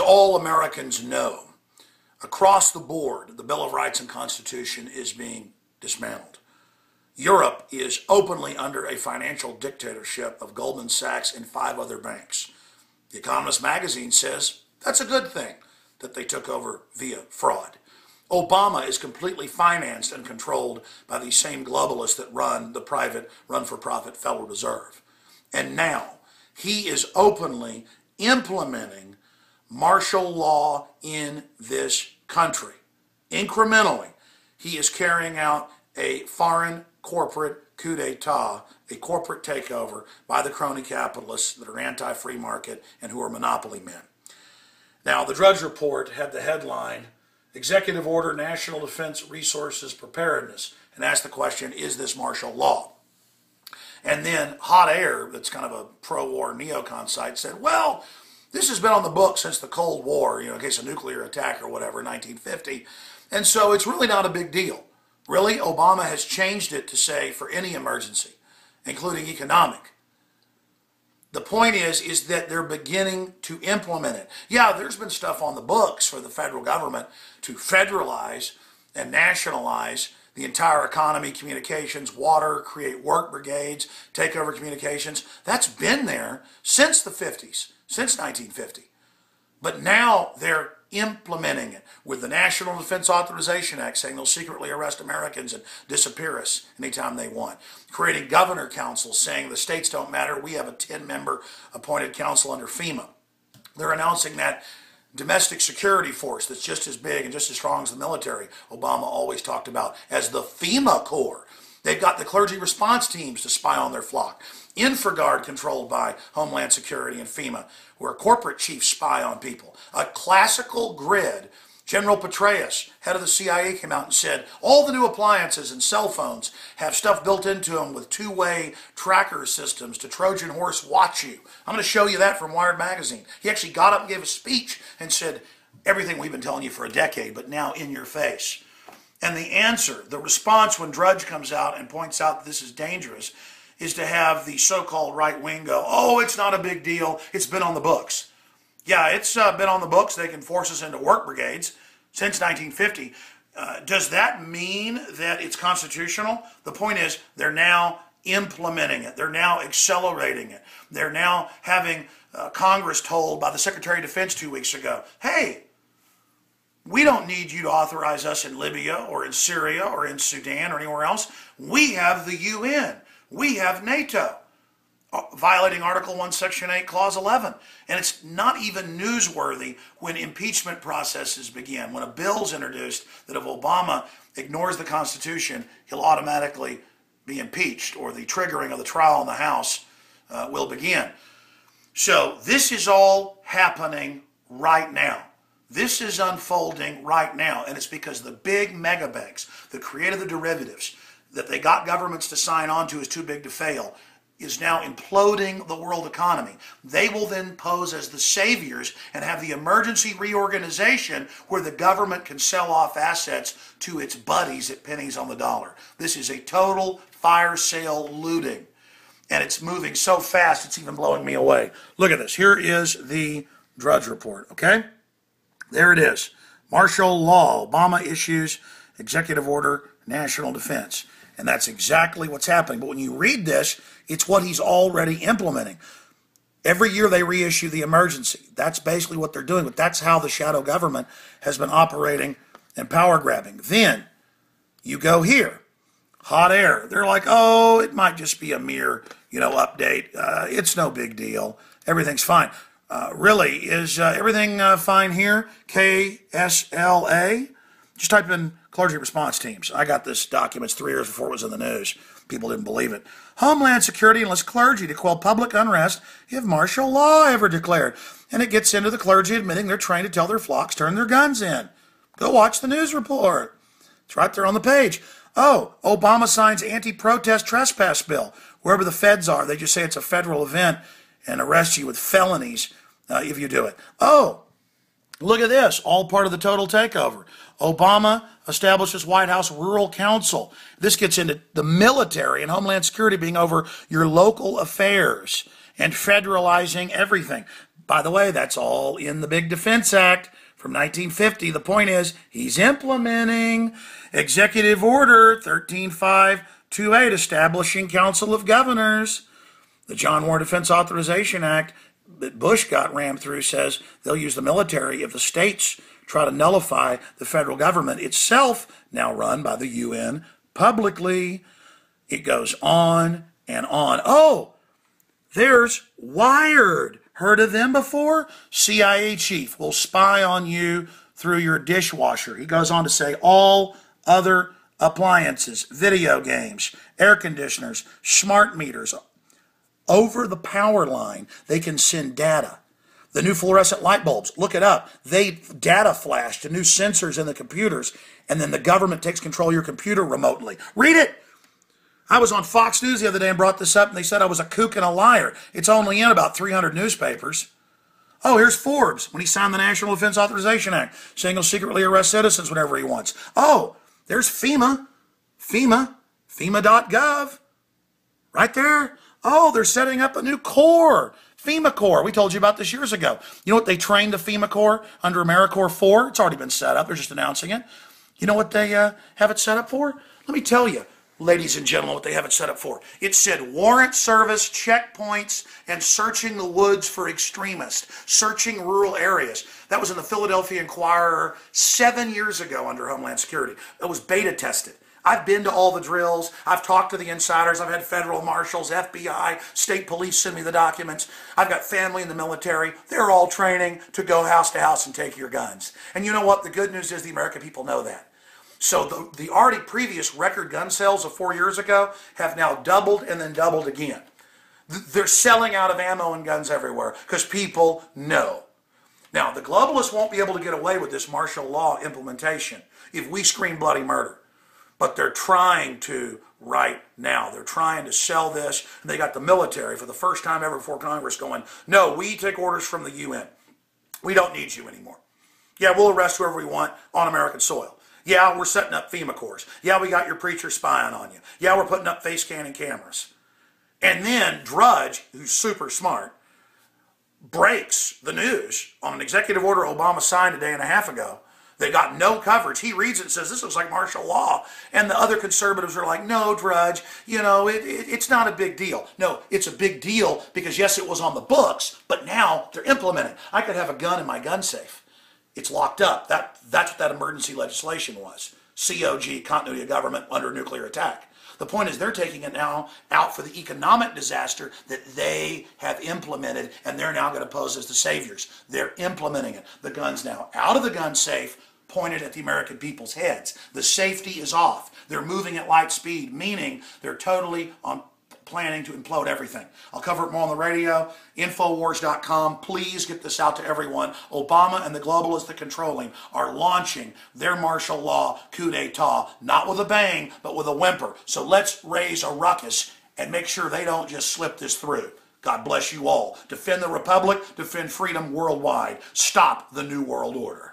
as all Americans know, across the board, the Bill of Rights and Constitution is being dismantled. Europe is openly under a financial dictatorship of Goldman Sachs and 5 other banks. The Economist magazine says that's a good thing that they took over via fraud. Obama is completely financed and controlled by these same globalists that run the private, run-for-profit Federal Reserve. And now, he is openly implementing martial law in this country. Incrementally, he is carrying out a foreign corporate coup d'etat, a corporate takeover by the crony capitalists that are anti-free market and who are monopoly men. Now, the Drudge Report had the headline, Executive Order National Defense Resources Preparedness, and asked the question, is this martial law? And then Hot Air, that's kind of a pro-war neocon site, said, well, this has been on the books since the Cold War, you know, in case of nuclear attack or whatever, 1950, and so it's really not a big deal. Really, Obama has changed it to say for any emergency, including economic. The point is that they're beginning to implement it. Yeah, there's been stuff on the books for the federal government to federalize and nationalize the entire economy, communications, water, create work brigades, take over communications. That's been there since the 50s, since 1950. But now they're implementing it with the National Defense Authorization Act, saying they'll secretly arrest Americans and disappear us anytime they want. Creating governor councils saying the states don't matter, we have a 10-member appointed council under FEMA. They're announcing that domestic security force that's just as big and just as strong as the military, Obama always talked about, as the FEMA Corps. They've got the clergy response teams to spy on their flock. InfraGard, controlled by Homeland Security and FEMA, where corporate chiefs spy on people. A classical grid. General Petraeus, head of the CIA, came out and said, all the new appliances and cell phones have stuff built into them with two-way tracker systems to Trojan horse watch you. I'm going to show you that from Wired magazine. He actually got up and gave a speech and said, everything we've been telling you for a decade, but now in your face. And the answer, the response when Drudge comes out and points out that this is dangerous, is to have the so-called right wing go, oh, it's not a big deal, it's been on the books. Yeah, it's been on the books, they can force us into work brigades since 1950. Does that mean that it's constitutional? The point is, they're now implementing it. They're now accelerating it. They're now having Congress told by the Secretary of Defense 2 weeks ago, hey, we don't need you to authorize us in Libya or in Syria or in Sudan or anywhere else. We have the UN. We have NATO. Violating Article 1, Section 8, Clause 11. And it's not even newsworthy when impeachment processes begin. When a bill's introduced that if Obama ignores the Constitution, he'll automatically be impeached, or the triggering of the trial in the House will begin. So this is all happening right now. This is unfolding right now, and it's because the big mega banks that created the derivatives that they got governments to sign on to as too big to fail is now imploding the world economy. They will then pose as the saviors and have the emergency reorganization where the government can sell off assets to its buddies at pennies on the dollar. This is a total fire sale looting, and it's moving so fast it's even blowing me away. Look at this. Here is the Drudge Report, okay? There it is. Martial law. Obama issues Executive Order National Defense. And that's exactly what's happening. But when you read this, it's what he's already implementing. Every year they reissue the emergency. That's basically what they're doing. But that's how the shadow government has been operating and power grabbing. Then you go here. Hot Air. They're like, oh, it might just be a mere, you know, update. It's no big deal. Everything's fine. Really, is everything fine here? K-S-L-A? Just type in clergy response teams. I got this document 3 years before it was in the news. People didn't believe it. Homeland Security enlists clergy to quell public unrest if martial law ever declared. And it gets into the clergy admitting they're trained to tell their flocks, turn their guns in. Go watch the news report. It's right there on the page. Oh, Obama signs anti-protest trespass bill. Wherever the feds are, they just say it's a federal event and arrest you with felonies if you do it. Oh, look at this, all part of the total takeover. Obama establishes White House Rural Council. This gets into the military and Homeland Security being over your local affairs and federalizing everything. By the way, that's all in the big Defense Act from 1950. The point is, he's implementing Executive Order 13528, establishing Council of Governors. The John Warren Defense Authorization Act that Bush got rammed through says they'll use the military if the states try to nullify the federal government itself, now run by the UN, publicly. It goes on and on. Oh, there's Wired. Heard of them before? CIA chief will spy on you through your dishwasher. He goes on to say all other appliances, video games, air conditioners, smart meters, over the power line, they can send data. The new fluorescent light bulbs, look it up. They data flash to new sensors in the computers, and then the government takes control of your computer remotely. Read it. I was on Fox News the other day and brought this up, and they said I was a kook and a liar. It's only in about 300 newspapers. Oh, here's Forbes when he signed the National Defense Authorization Act, saying he'll secretly arrest citizens whenever he wants. Oh, there's FEMA, FEMA.gov, right there. Oh, they're setting up a new corps, FEMA Corps. We told you about this years ago. You know what they trained the FEMA Corps under AmeriCorps for? It's already been set up. They're just announcing it. You know what they have it set up for? Let me tell you, ladies and gentlemen, what they have it set up for. It said warrant service, checkpoints, and searching the woods for extremists, searching rural areas. That was in the Philadelphia Inquirer 7 years ago under Homeland Security. It was beta tested. I've been to all the drills. I've talked to the insiders. I've had federal marshals, FBI, state police send me the documents. I've got family in the military. They're all training to go house to house and take your guns. And you know what? The good news is the American people know that. So the already previous record gun sales of 4 years ago have now doubled and then doubled again. They're selling out of ammo and guns everywhere because people know. Now, the globalists won't be able to get away with this martial law implementation if we scream bloody murder. But they're trying to right now. They're trying to sell this. And they got the military for the first time ever before Congress going, no, we take orders from the UN. We don't need you anymore. Yeah, we'll arrest whoever we want on American soil. Yeah, we're setting up FEMA Corps. Yeah, we got your preacher spying on you. Yeah, we're putting up face scanning cameras. And then Drudge, who's super smart, breaks the news on an executive order Obama signed a day and a half ago. They got no coverage. He reads it and says, this looks like martial law. And the other conservatives are like, no, Drudge, you know, it's not a big deal. No, it's a big deal because, yes, it was on the books, but now they're implementing. I could have a gun in my gun safe. It's locked up. That's what that emergency legislation was. COG, continuity of government under nuclear attack. The point is they're taking it now out for the economic disaster that they have implemented, and they're now going to pose as the saviors. They're implementing it. The gun's now out of the gun safe, pointed at the American people's heads. The safety is off. They're moving at light speed, meaning they're totally on planning to implode everything. I'll cover it more on the radio. Infowars.com. Please get this out to everyone. Obama and the globalists that control him are launching their martial law coup d'etat, not with a bang, but with a whimper. So let's raise a ruckus and make sure they don't just slip this through. God bless you all. Defend the Republic. Defend freedom worldwide. Stop the New World Order.